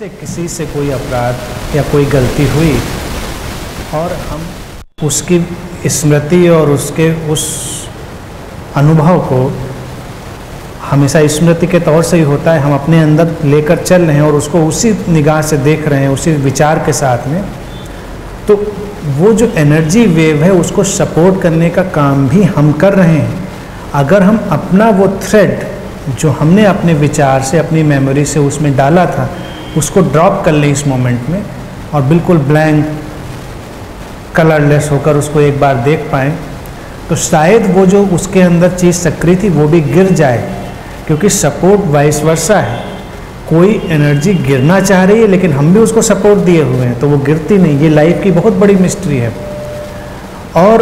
से किसी से कोई अपराध या कोई गलती हुई और हम उसकी स्मृति और उसके उस अनुभव को हमेशा स्मृति के तौर से ही होता है, हम अपने अंदर लेकर चल रहे हैं और उसको उसी निगाह से देख रहे हैं, उसी विचार के साथ में, तो वो जो एनर्जी वेव है उसको सपोर्ट करने का काम भी हम कर रहे हैं। अगर हम अपना वो थ्रेड जो हमने अपने विचार से अपनी मेमोरी से उसमें डाला था उसको ड्रॉप कर लें इस मोमेंट में और बिल्कुल ब्लैंक कलरलेस होकर उसको एक बार देख पाएँ, तो शायद वो जो उसके अंदर चीज़ सक्रिय थी वो भी गिर जाए, क्योंकि सपोर्ट वाइस वर्सा है। कोई एनर्जी गिरना चाह रही है लेकिन हम भी उसको सपोर्ट दिए हुए हैं तो वो गिरती नहीं। ये लाइफ की बहुत बड़ी मिस्ट्री है। और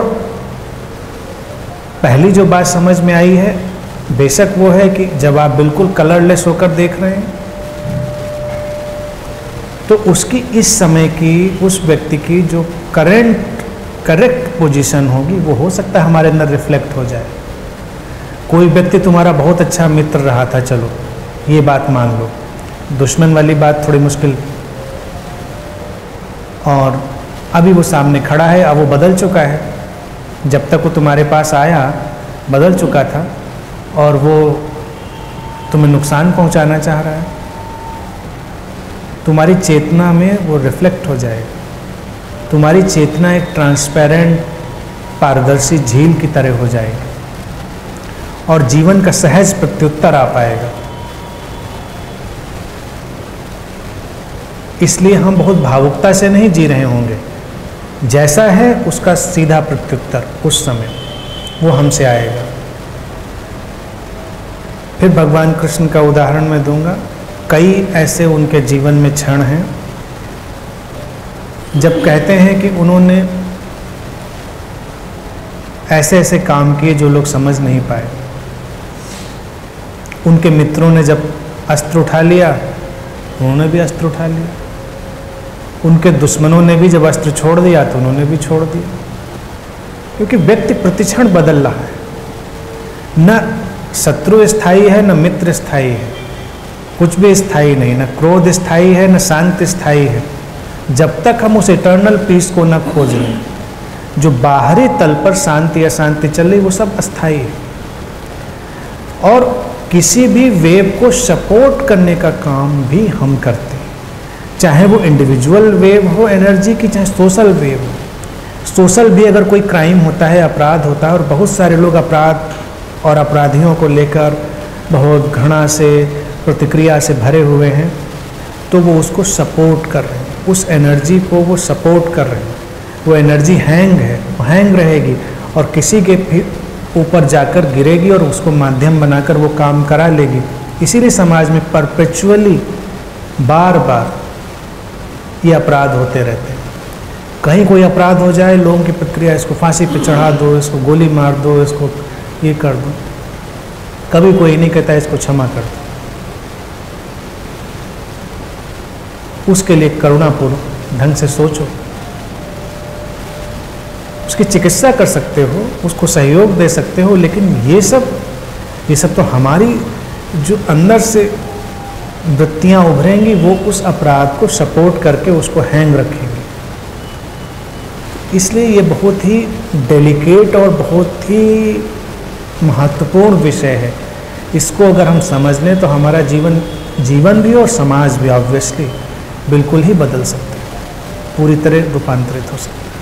पहली जो बात समझ में आई है बेशक वो है कि जब आप बिल्कुल कलरलेस होकर देख रहे हैं तो उसकी इस समय की उस व्यक्ति की जो करंट करेक्ट पोजीशन होगी वो हो सकता है हमारे अंदर रिफ्लेक्ट हो जाए। कोई व्यक्ति तुम्हारा बहुत अच्छा मित्र रहा था, चलो ये बात मान लो, दुश्मन वाली बात थोड़ी मुश्किल, और अभी वो सामने खड़ा है, अब वो बदल चुका है, जब तक वो तुम्हारे पास आया बदल चुका था और वो तुम्हें नुकसान पहुंचाना चाह रहा है। तुम्हारी चेतना में वो रिफ्लेक्ट हो जाएगा, तुम्हारी चेतना एक ट्रांसपेरेंट पारदर्शी झील की तरह हो जाएगी और जीवन का सहज प्रत्युत्तर आ पाएगा। इसलिए हम बहुत भावुकता से नहीं जी रहे होंगे, जैसा है उसका सीधा प्रत्युत्तर उस समय वो हमसे आएगा। फिर भगवान कृष्ण का उदाहरण मैं दूंगा। कई ऐसे उनके जीवन में क्षण हैं जब कहते हैं कि उन्होंने ऐसे ऐसे काम किए जो लोग समझ नहीं पाए। उनके मित्रों ने जब अस्त्र उठा लिया उन्होंने भी अस्त्र उठा लिया, उनके दुश्मनों ने भी जब अस्त्र छोड़ दिया तो उन्होंने भी छोड़ दिया, क्योंकि व्यक्ति प्रतिक्षण बदल रहा है। न शत्रु स्थायी है, न मित्र स्थायी है, कुछ भी स्थायी नहीं, न क्रोध स्थायी है, न शांति स्थायी है, जब तक हम उस इटर्नल पीस को न खोज लें। जो बाहरी तल पर शांति अशांति चल रही वो सब अस्थायी है। और किसी भी वेव को सपोर्ट करने का काम भी हम करते हैं, चाहे वो इंडिविजुअल वेव हो एनर्जी की, चाहे सोशल वेव हो। सोशल भी अगर कोई क्राइम होता है, अपराध होता है, और बहुत सारे लोग अपराध और अपराधियों को लेकर बहुत घृणा से प्रतिक्रिया से भरे हुए हैं, तो वो उसको सपोर्ट कर रहे हैं, उस एनर्जी को वो सपोर्ट कर रहे हैं। वो एनर्जी हैंग है, वो हैंग रहेगी और किसी के ऊपर जाकर गिरेगी और उसको माध्यम बनाकर वो काम करा लेगी। इसीलिए समाज में परपेचुअली बार बार ये अपराध होते रहते हैं। कहीं कोई अपराध हो जाए लोगों की प्रक्रिया, इसको फांसी पर चढ़ा दो, इसको गोली मार दो, इसको ये कर दो, कभी कोई नहीं कहता इसको क्षमा कर दो। उसके लिए करुणापूर्वक ढंग से सोचो, उसकी चिकित्सा कर सकते हो, उसको सहयोग दे सकते हो, लेकिन ये सब तो हमारी जो अंदर से वृत्तियाँ उभरेंगी वो उस अपराध को सपोर्ट करके उसको हैंग रखेंगी। इसलिए ये बहुत ही डेलिकेट और बहुत ही महत्वपूर्ण विषय है। इसको अगर हम समझ लें तो हमारा जीवन भी और समाज भी ऑब्वियसली बिल्कुल ही बदल सकते हैं, पूरी तरह रूपांतरित हो सकते हैं।